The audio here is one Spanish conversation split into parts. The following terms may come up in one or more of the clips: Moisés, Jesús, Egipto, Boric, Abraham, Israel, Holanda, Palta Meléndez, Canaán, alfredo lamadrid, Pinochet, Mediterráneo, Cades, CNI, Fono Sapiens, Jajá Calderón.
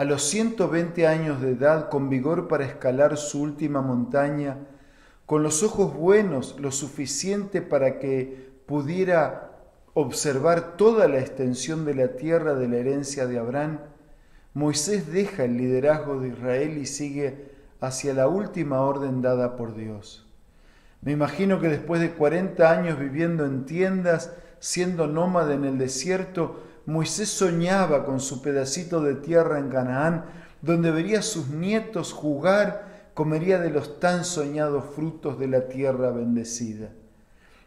a los 120 años de edad, con vigor para escalar su última montaña, con los ojos buenos, lo suficiente para que pudiera observar toda la extensión de la tierra de la herencia de Abraham, Moisés deja el liderazgo de Israel y sigue hacia la última orden dada por Dios. Me imagino que después de 40 años viviendo en tiendas, siendo nómada en el desierto, Moisés soñaba con su pedacito de tierra en Canaán, donde vería a sus nietos jugar, comería de los tan soñados frutos de la tierra bendecida.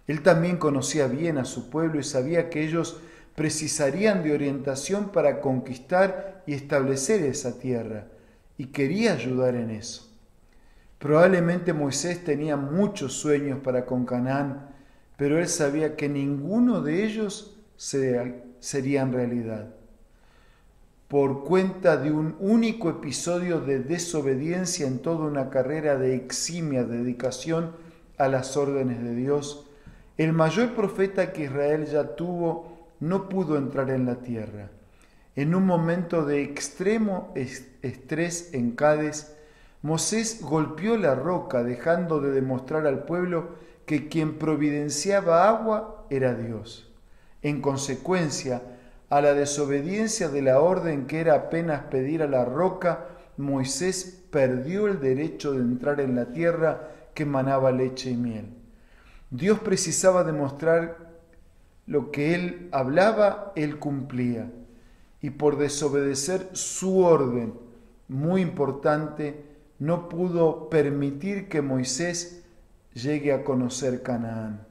Él también conocía bien a su pueblo y sabía que ellos precisarían de orientación para conquistar y establecer esa tierra, y quería ayudar en eso. Probablemente Moisés tenía muchos sueños para con Canaán, pero él sabía que ninguno de ellos serían realidad. Por cuenta de un único episodio de desobediencia en toda una carrera de eximia dedicación a las órdenes de Dios, el mayor profeta que Israel ya tuvo no pudo entrar en la tierra. En un momento de extremo estrés en Cades, Moisés golpeó la roca, dejando de demostrar al pueblo que quien providenciaba agua era Dios. En consecuencia, a la desobediencia de la orden que era apenas pedir a la roca, Moisés perdió el derecho de entrar en la tierra que manaba leche y miel. Dios precisaba demostrar lo que él hablaba, él cumplía. Y por desobedecer su orden, muy importante, no pudo permitir que Moisés llegue a conocer Canaán.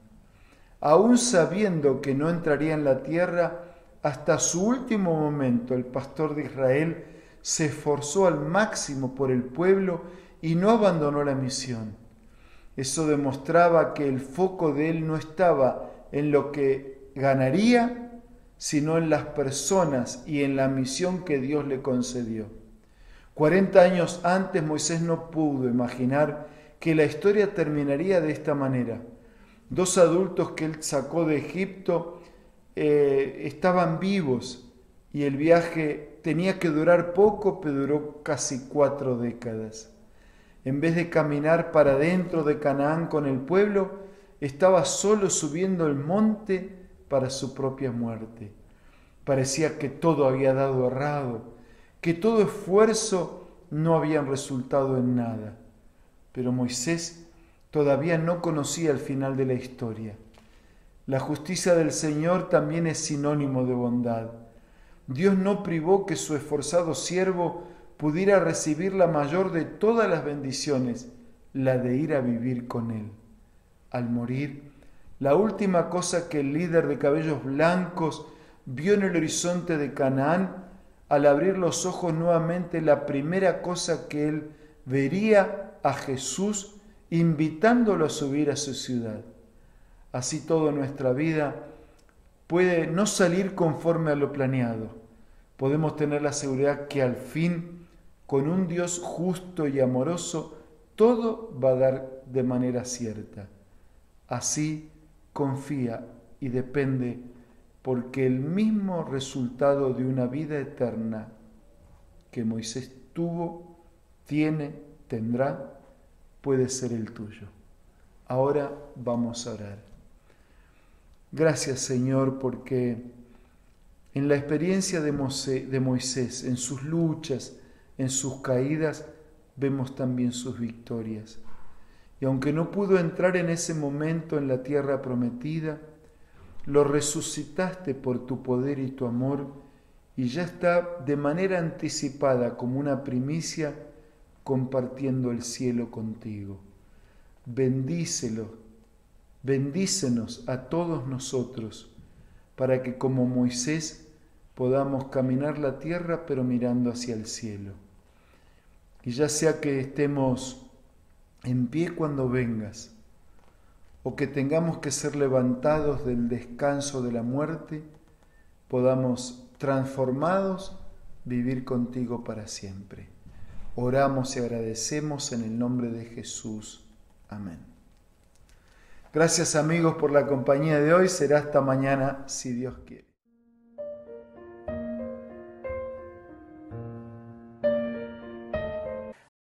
Aún sabiendo que no entraría en la tierra, hasta su último momento el pastor de Israel se esforzó al máximo por el pueblo y no abandonó la misión. Eso demostraba que el foco de él no estaba en lo que ganaría, sino en las personas y en la misión que Dios le concedió. 40 años antes Moisés no pudo imaginar que la historia terminaría de esta manera. Dos adultos que él sacó de Egipto estaban vivos y el viaje tenía que durar poco, pero duró casi 4 décadas. En vez de caminar para dentro de Canaán con el pueblo, estaba solo subiendo el monte para su propia muerte. Parecía que todo había dado errado, que todo esfuerzo no habían resultado en nada. Pero Moisés todavía no conocía el final de la historia. La justicia del Señor también es sinónimo de bondad. Dios no privó que su esforzado siervo pudiera recibir la mayor de todas las bendiciones, la de ir a vivir con él. Al morir, la última cosa que el líder de cabellos blancos vio en el horizonte de Canaán, al abrir los ojos nuevamente, la primera cosa que él vería a Jesús invitándolo a subir a su ciudad. Así toda nuestra vida puede no salir conforme a lo planeado. Podemos tener la seguridad que al fin, con un Dios justo y amoroso, todo va a dar de manera cierta. Así confía y depende, porque el mismo resultado de una vida eterna que Moisés tuvo, tiene, tendrá, puede ser el tuyo. Ahora vamos a orar. Gracias, Señor, porque en la experiencia de Moisés, en sus luchas, en sus caídas, vemos también sus victorias. Y aunque no pudo entrar en ese momento en la tierra prometida, lo resucitaste por tu poder y tu amor, y ya está de manera anticipada como una primicia compartiendo el cielo contigo. Bendícelo, bendícenos a todos nosotros, para que como Moisés podamos caminar la tierra pero mirando hacia el cielo. Y ya sea que estemos en pie cuando vengas, o que tengamos que ser levantados del descanso de la muerte, podamos transformados vivir contigo para siempre. Oramos y agradecemos en el nombre de Jesús. Amén. Gracias, amigos, por la compañía de hoy. Será hasta mañana, si Dios quiere.